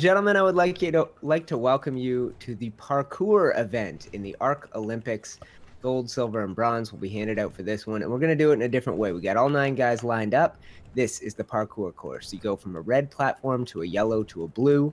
Gentlemen, I would like to welcome you to the parkour event in the Arc Olympics. Gold, silver, and bronze will be handed out for this one, and we're going to do it in a different way. We got all 9 guys lined up. This is the parkour course. You go from a red platform to a yellow to a blue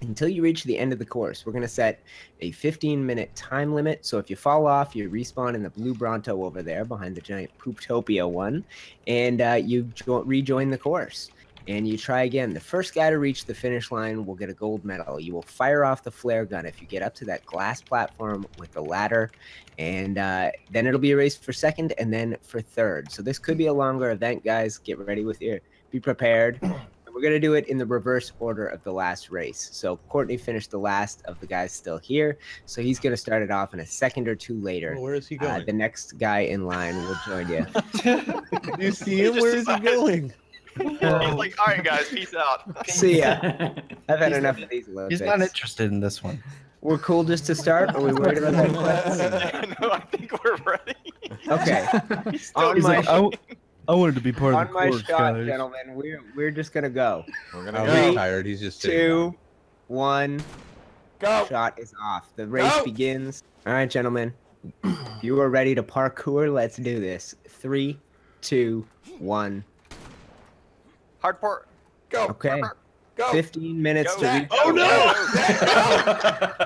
until you reach the end of the course. We're going to set a 15-minute time limit, so if you fall off, you respawn in the blue Bronto over there behind the giant Pooptopia one, and you rejoin the course. And you try again. The first guy to reach the finish line will get a gold medal. You will fire off the flare gun if you get up to that glass platform with the ladder. And then it'll be a race for second and then for third. So this could be a longer event, guys. Get ready with your, be prepared. And we're going to do it in the reverse order of the last race. So Courtney finished the last of the guys still here. So he's going to start it off in a second or two later. Well, where is he going? The next guy in line will join you. Do you see him? Where is he going? He's like, all right, guys, peace out. See ya. I've had enough of these Olympics. He's not interested in this one. We're cool just to start? Are we worried about that class? No, I think we're ready. Okay. I wanted to be part of the course, guys. On my shot, gentlemen, we're just going to go. We're going to go. He's tired. He's just sitting down. 2, 1. Go. Shot is off. The race begins. All right, gentlemen. If you are ready to parkour, let's do this. 3, 2, 1. Hardcore, go. Okay. Go. 15 minutes to reach. Oh, no!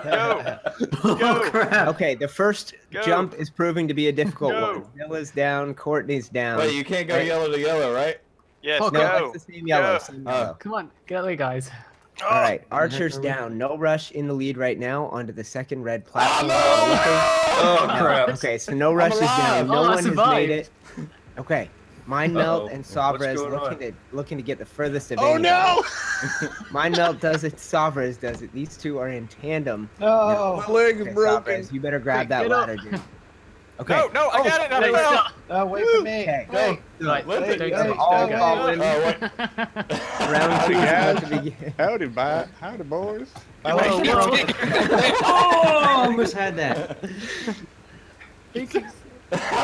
Go. Oh, crap. Okay, the first jump is proving to be a difficult one. Dilla's down, Courtney's down. Wait, you can't go yellow to yellow, right? Yes, no. That's the same yellow. Same yellow. Come on, get away, guys. All right, Archer's down. No Rush in the lead right now onto the second red platform. Oh, no! Oh, crap. Okay, so No Rush is down. No one has made it. Okay. Mindmelt and Sovrez looking to get the furthest of anyone. Oh, no! Mindmelt does it. Sovrez does it. These two are in tandem. No, my leg's broken. Sovrez, you better grab that ladder, dude. Okay. No, I got it. No, wait for me. Okay. Go. Round 2 is about to begin. Howdy, boys. I almost had that.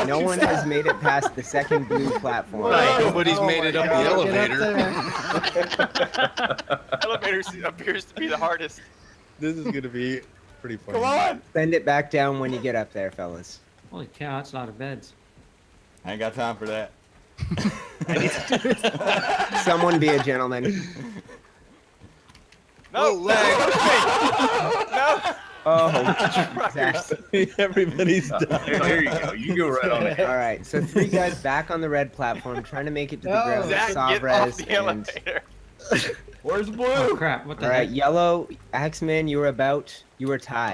No one has made it past the second blue platform. Well, nobody's made it up the elevator. Elevator appears to be the hardest. This is going to be pretty funny. Come on! Send it back down when you get up there, fellas. Holy cow, that's a lot of beds. I ain't got time for that. I need to do this. Someone be a gentleman. No leg! No! Oh, exactly. Everybody's done. There you go. You go right on it. All right. So 3 guys back on the red platform trying to make it to the ground. Sovrez and... Where's blue? Oh, crap. What the heck? All right. Yellow, Axeman, you were tied.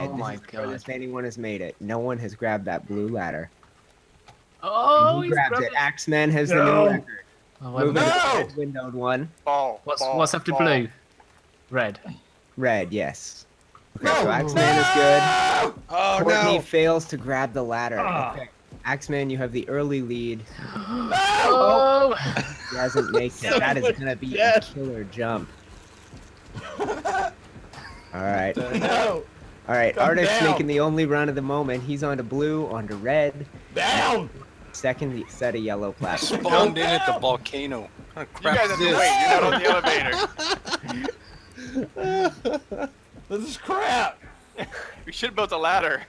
Oh, my God. Anyone has made it. No one has grabbed that blue ladder. Oh, he's grabbed it. Axeman has the new record. Oh, moving to the windowed one. What's after blue? Red. Red, yes. Okay, so Axeman is good. Oh, Courtney fails to grab the ladder. Okay. Axeman, you have the early lead. He doesn't make it. That is going to be a killer jump. All right. All right, Artyx making the only run of the moment. He's onto blue, onto red. Down! Second set of yellow platform. Spawned in at the volcano. Oh, crap, you guys have to wait. You're not on the elevator. This is crap! We should have built a ladder.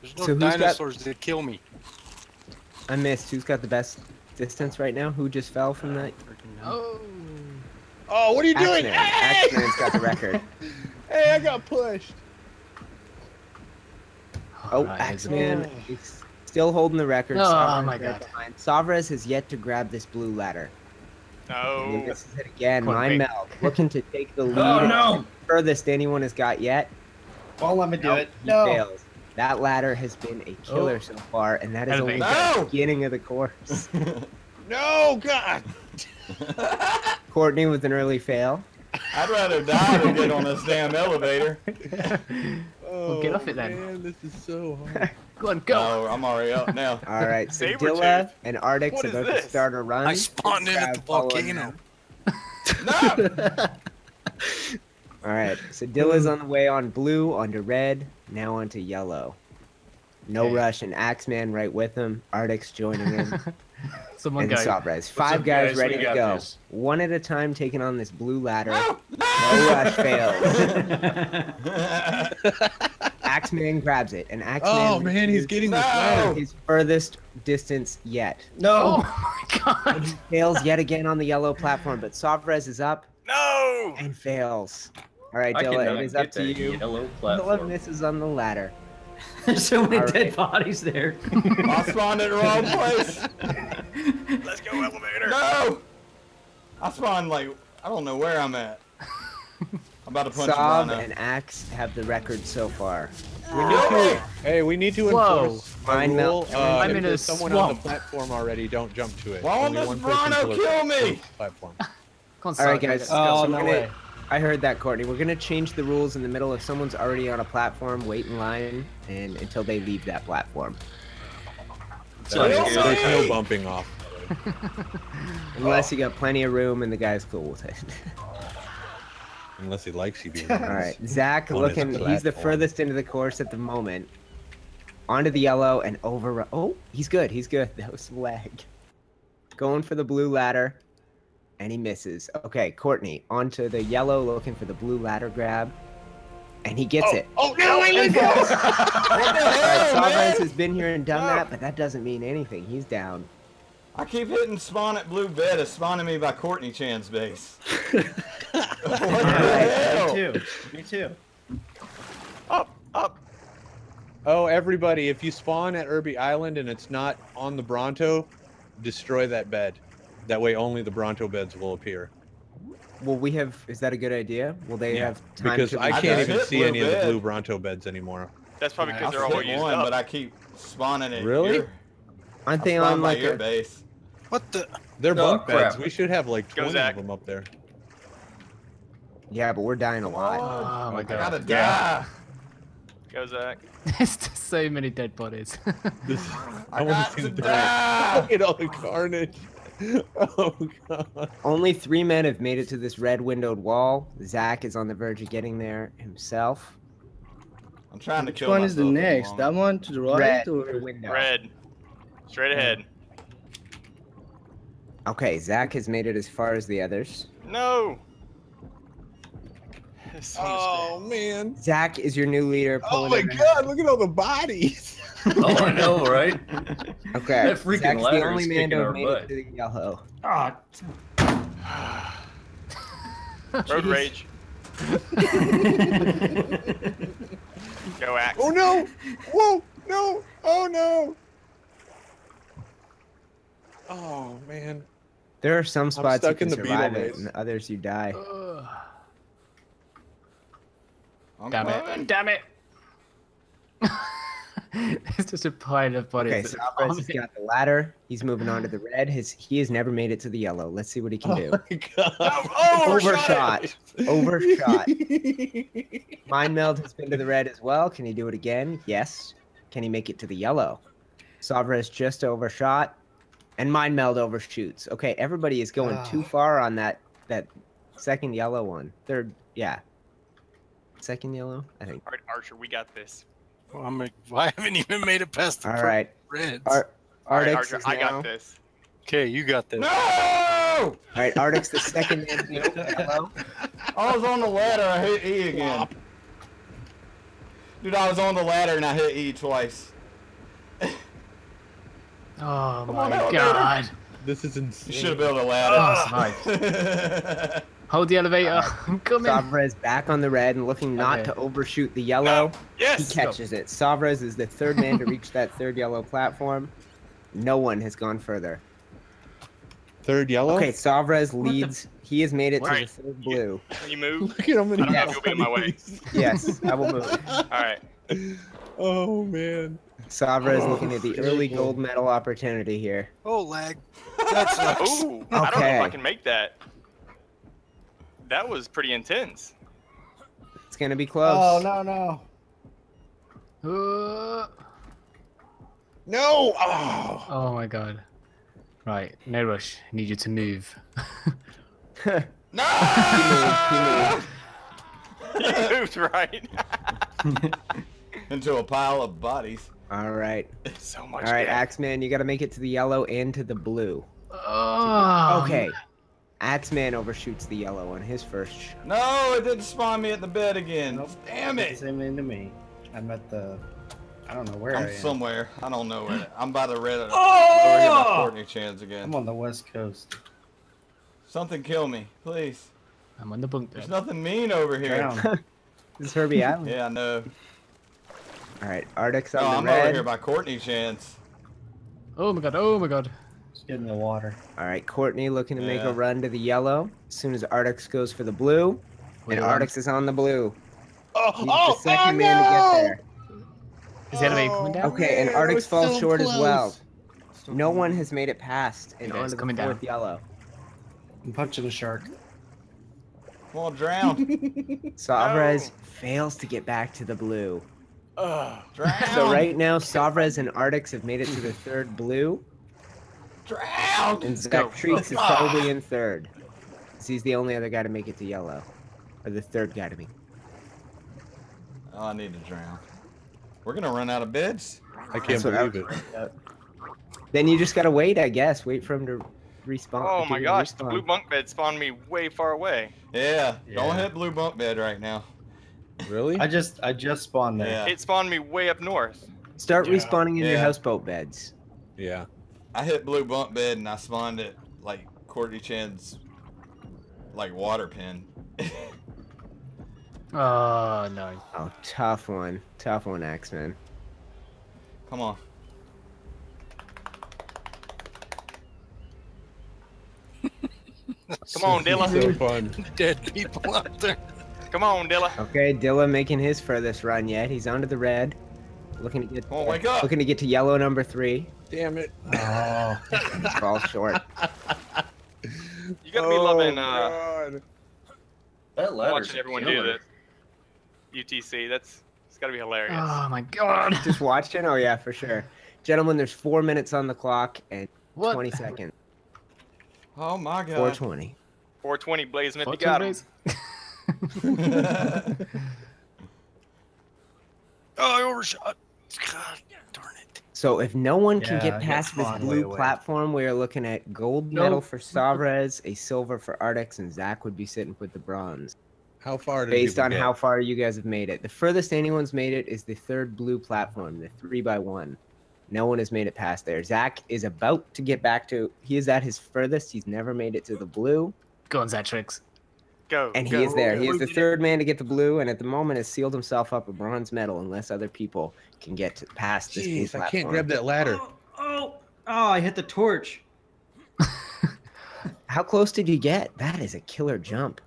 There's no dinosaurs that kill me. I missed. Who's got the best distance right now? Who just fell from that? Oh, what are you doing? Hey! Axeman's got the record. Hey, I got pushed. Oh, Axeman is still holding the record. Oh, my God. Sovrez has yet to grab this blue ladder. No. And this is it again. Mindmelt looking to take the lead. Oh, no. Furthest anyone has got yet. Well, I'm going to do it. No. He fails. That ladder has been a killer so far, and that is only the beginning of the course. No, God. Courtney with an early fail. I'd rather die than get on this damn elevator. Well, get off it then. Man, this is so hard. Go on, go. Oh, I'm already up now. All right, so Dilla and Artyx are about to start a run. I spawned in at the volcano. No! All right, so Dilla's on the way on blue, onto red, now onto yellow. No Rush and Axeman right with him. Artyx joining him. Someone got Sovrez. Five guys ready to go. This. One at a time taking on this blue ladder. No, no Rush fails. Axeman grabs it. And Axeman he's getting the ladder. His furthest distance yet. No. Oh my God. He fails yet again on the yellow platform, but Sovrez is up. No. And fails. All right, Dilla, it is up to you. Dilla misses on the ladder. There's so many dead bodies there. I spawned at the wrong place. Let's go, elevator. No! I spawned, like, I don't know where I'm at. I'm about to punch Sob and Axe have the record so far. We need to, hey, we need to enforce a rule. I'm in a swamp. Someone on the platform already, don't jump to it. Why won't this Bronto kill me? All right, guys. Oh, no way. I heard that, Courtney. We're going to change the rules in the middle. If someone's already on a platform, wait in line and until they leave that platform. So there's no bumping off. Unless you got plenty of room and the guy's cool with it. Unless he likes you being honest. All right, Zach, looking, he's the furthest into the course at the moment. Onto the yellow and over. Oh, he's good. He's good. That was some lag. Going for the blue ladder. And he misses. Okay, Courtney, onto the yellow, looking for the blue ladder grab. And he gets it. Oh, no, he loses! Sovrez has been here and done that, but that doesn't mean anything. He's down. I keep hitting spawn at blue bed. It's spawning me by Courtney Chan's base. What the hell? Me too. Up. Oh, everybody, if you spawn at Herbie Island and it's not on the Bronto, destroy that bed. That way only the Bronto beds will appear. Well, we have, is that a good idea? Will they have time because to... I can't even see any of the blue Bronto beds anymore. That's probably because they're all used up. But I keep spawning it. Really? Here. Aren't they on like your base? What the? They're bunk beds. We should have like 20 of them up there. Yeah, but we're dying a lot. Oh my God. I gotta die. Go, Zach. There's just so many dead bodies. I want to die. Look at all the carnage. Oh, God. Only three men have made it to this red windowed wall. Zach is on the verge of getting there himself. I'm trying to kill myself. Which one is the next? That one to the right? Red. Or window? Red. Straight ahead. Okay, Zach has made it as far as the others. No! Oh, man. Zach is your new leader. Oh, my God. Look at all the bodies. Oh, I know, right? Okay. That freaking ladder the only is man who made it to the yellow. Oh. Road rage. Go Axe. Oh, no. Whoa. No. Oh, no. Oh, man. There are some spots you can survive it and others you die. Damn it. It's just a pile of bodies. Okay, Sovrez has got the ladder. He's moving on to the red. He has never made it to the yellow. Let's see what he can do. My God. Overshot. Mindmelt has been to the red as well. Can he do it again? Yes. Can he make it to the yellow? Sovrez just overshot. And Mindmelt overshoots. Okay, everybody is going too far on that second yellow one. Third, second yellow, I think. All right, Archer, we got this. Well, I'm like, well, I haven't even made it past the reds. All right, Archer, I got this. Okay, you got this. No! All right, Artyx, the second yellow. I was on the ladder. I hit E again. Wop. Dude, I was on the ladder and I hit E twice. Oh, my God. This is insane. You should have built a ladder. Nice. Hold the elevator. I'm coming. Sovrez back on the red and looking not to overshoot the yellow. Yes. He catches it. Sovrez is the third man to reach that third yellow platform. No one has gone further. Third yellow? Okay, Sovrez leads. He has made it to the third blue. Can you move? Look at him in I don't know if you'll be in my way. Yes, I will move. All right. Oh, man. Sovrez looking at the early gold medal opportunity here. Oh, lag. That's Ooh, okay. I don't know if I can make that. That was pretty intense. It's gonna be close. Oh no! No! Oh. Oh my God! Right, No Rush. I need you to move. No! He moved right into a pile of bodies. All right. So much. All right, Axeman, you got to make it to the yellow and to the blue. Oh. Okay. Axeman overshoots the yellow on his first shot. No, it didn't spawn me at the bed again. Nope. Damn it. Same into me. I'm at the. I don't know where I am. I'm somewhere. I don't know where. I'm by the red. Oh! By Courtney Chans again. I'm on the west coast. Something kill me, please. I'm on the bunk bed. There's nothing mean over here. This is Herbie Island. Yeah, I know. All right, Artyx on the red. I'm over here by Courtney Chance. Oh my god! Oh my god! Just get in the water. All right, Courtney looking to make a run to the yellow. As soon as Artyx goes for the blue, and Artyx is on the blue. Oh! He's the second man to get there. Is that anybody coming down? Okay, and Artyx falls so short as well. So no one has made it past, and on to the fourth yellow. I'm punching a shark. Well, drowned. Sovrez fails to get back to the blue. Drowned. So right now, Sovrez and Artyx have made it to the third blue. Drowned. And Xaktrix is probably in third. So he's the only other guy to make it to yellow, or the third guy to be. Oh, I need to drown. We're gonna run out of bids. I can't believe it. Then you just gotta wait, I guess. Wait for him to. Respawn. Oh my gosh, the blue bunk bed spawned me way far away. Yeah, don't hit blue bunk bed right now. Really? I just spawned there. Yeah. It spawned me way up north. Start respawning in your houseboat beds. Yeah. I hit blue bunk bed and I spawned it like Courtney Chan's like water pin. Oh no. Oh, tough one. Tough one, Axeman. Come on. Come on, Dilla. So fun. Dead people out there. Come on, Dilla. Okay, Dilla making his furthest run yet. He's onto the red. Looking to get looking to get to yellow number 3. Damn it. Oh. He falls short. You gotta be loving that watching everyone do that. UTC, it's gotta be hilarious. Oh my god. Just watching? Oh yeah, for sure. Gentlemen, there's 4 minutes on the clock and 20 seconds. Oh my god. 420. 420, Blaze Smith, you got him. I overshot. God darn it. So if no one can get past this blue platform, we are looking at gold medal for Sovrez, a silver for Artyx, and Zach would be sitting with the bronze. How far did based on how far you guys have made it. The furthest anyone's made it is the third blue platform, the 3x1. No one has made it past there. Zach is about to get back to... He is at his furthest. He's never made it to the blue. Go on, Xaktrix. Go. And he is there. He is the third man to get the blue, and at the moment has sealed himself up a bronze medal unless other people can get past this blue platform. I can't grab that ladder. Oh, I hit the torch. How close did you get? That is a killer jump.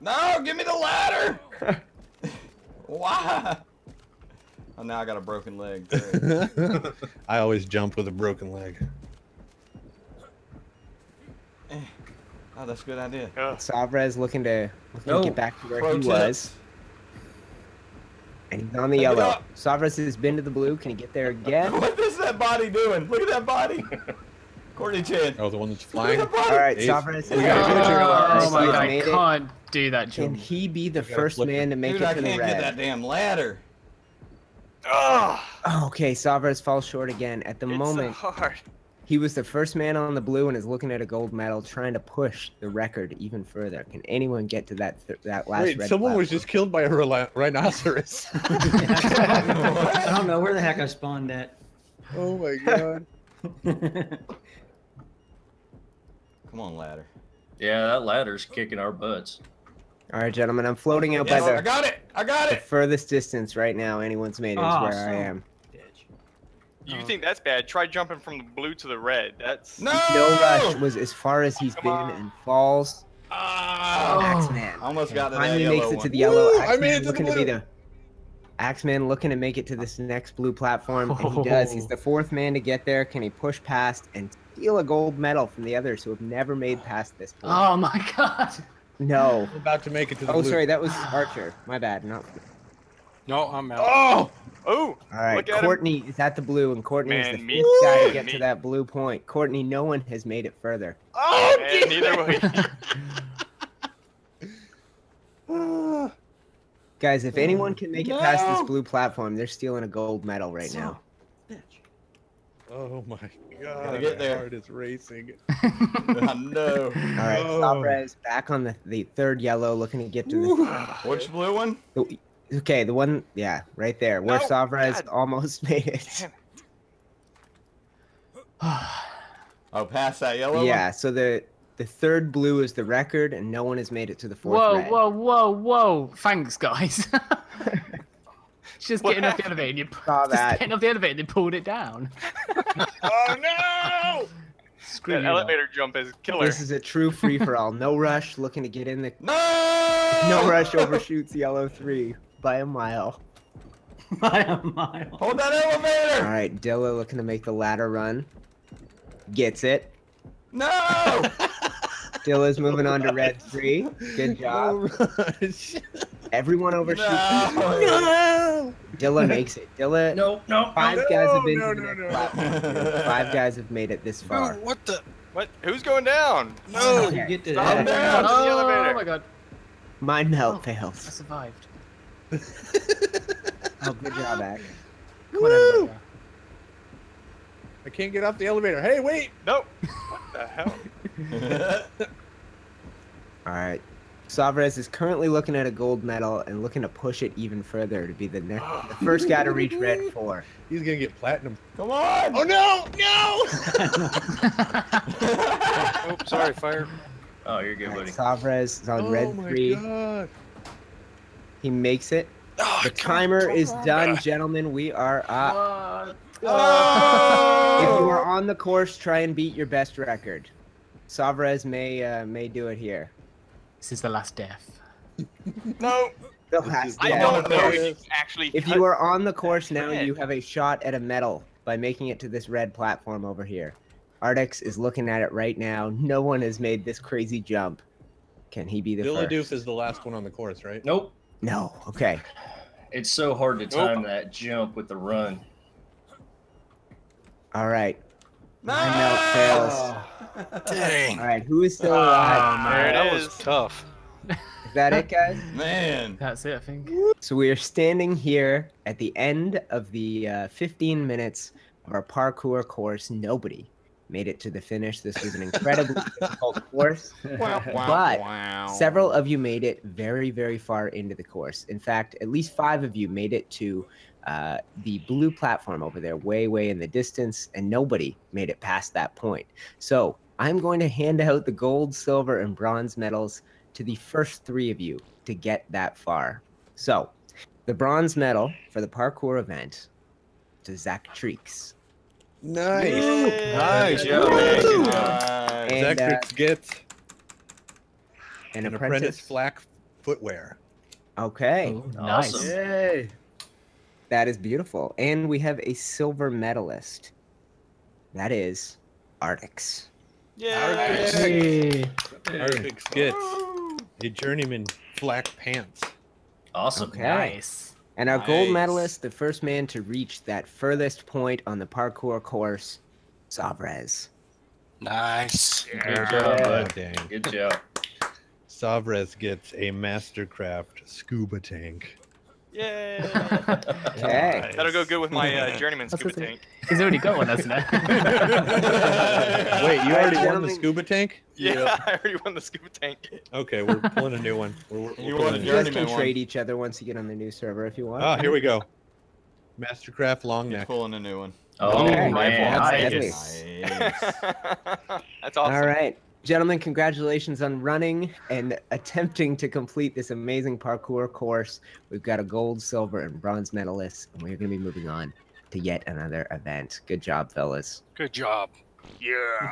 No, give me the ladder! Why? Oh, now I got a broken leg. I always jump with a broken leg. Oh, that's a good idea. Sovrez looking to get back to where he was. And he's on the yellow. Sovrez has been to the blue. Can he get there again? What is that body doing? Look at that body. Courtney Chan. Oh, the one that's flying? All right, Sovrez. Oh my god, I can't do that jump. Can he be the first man to make it to the red? Dude, I can't get that damn ladder. Okay, Sovrez falls short again. At the moment, so hard. He was the first man on the blue and is looking at a gold medal, trying to push the record even further. Can anyone get to that last red someone platform? Was just killed by a rhinoceros. I don't know where the heck I spawned at. Oh my god. Come on, ladder. Yeah, that ladder's kicking our butts. All right, gentlemen, I'm floating out by the... I got it! I got it! The furthest distance right now anyone's made is where I am. Bitch. You think that's bad? Try jumping from the blue to the red. That's... No! No Rush was as far as he's been and falls. Axeman. Almost got to that yellow makes it to the yellow. Woo! Axeman looking to be the... Axeman looking to make it to this next blue platform, and he does. He's the fourth man to get there. Can he push past and steal a gold medal from the others who have never made past this point? Oh, my God. No. I'm about to make it to the blue. Sorry, that was Archer. My bad. No, I'm out. Oh! All right, Courtney is at the blue, and Courtney is the fifth guy to get to that blue point. Courtney, no one has made it further. Oh, neither will he. Guys, if anyone can make it past this blue platform, they're stealing a gold medal right now. Bitch. Oh my god, get there. My heart is racing. I know. Alright, Sovrez back on the third yellow, looking to get to the... Which blue one? Okay, the one, yeah, right there, where Sovrez almost made it. Oh, past that yellow one? Yeah, so the third blue is the record, and no one has made it to the fourth red. Whoa, whoa, whoa, whoa. Thanks, guys. Just getting off the elevator, and you pulled it down. Oh no! Screw that elevator jump is killer. This is a true free for all. No Rush looking to get in the. No! No Rush overshoots yellow 3 by a mile. By a mile. Hold that elevator! All right, Dilla looking to make the ladder run. Gets it. No! Dilla's moving on to red 3. Good job. Everyone overshoots. No! Dilla makes it. Dilla. Five guys have made it this far. No, what the? What? Who's going down? No. Okay. You get to down. Oh my god. Mindmelt fails. I survived. Oh, good job, Ack. Woo! I can't get off the elevator. Hey, wait. Nope. What the hell? All right. Sovrez is currently looking at a gold medal and looking to push it even further to be the next, the first guy to reach red 4. He's gonna get platinum. Come on! Oh no! No! Oops, sorry, fire. Oh, you're good, buddy. Sovrez is on red 3. God. He makes it. Oh, the timer is done, gentlemen. We are up. If you are on the course, try and beat your best record. Sovrez may do it here. This is the last death. No. The last death. I don't know if you actually. If you are on the course now, you have a shot at a medal by making it to this red platform over here. Artyx is looking at it right now. No one has made this crazy jump. Can he be the first? Dilladoof is the last one on the course, right? Nope. No. Okay. It's so hard to time that jump with the run. All right. No! Mindmelt fails. Dang. All right, who is still alive? Oh, man, that was tough. Is that it, guys? Man. That's it, I think. So we are standing here at the end of the 15 minutes of our parkour course. Nobody made it to the finish. This was an incredibly difficult course. But several of you made it very, very far into the course. In fact, at least 5 of you made it to... the blue platform over there, way, way in the distance, and nobody made it past that point. So I'm going to hand out the gold, silver, and bronze medals to the first 3 of you to get that far. So the bronze medal for the parkour event to Xaktrix. Nice. Yay. Nice. And Xaktrix gets an apprentice flak footwear. Okay. Ooh, nice. Awesome. Yay. That is beautiful. And we have a silver medalist. That is Artyx. Yeah. Artyx gets a journeyman flak pants. Awesome. Okay. Nice. And our gold medalist, the first man to reach that furthest point on the parkour course, Sovrez. Nice. Yeah. Good job, bud. Good job. Sovrez gets a Mastercraft scuba tank. Yay! Okay. Nice. That'll go good with my journeyman scuba tank. He's already got one, hasn't he? Wait, you already won the scuba tank? Yeah, I already won the scuba tank. Okay, we're pulling a new one. You want a journeyman one? You guys can trade each other once you get on the new server if you want. Oh, here we go. Mastercraft long neck. He's pulling a new one. Oh, okay. Nice. That's awesome. All right. Gentlemen, congratulations on running and attempting to complete this amazing parkour course. We've got a gold, silver, and bronze medalist, and we're going to be moving on to yet another event. Good job, fellas. Good job. Yeah.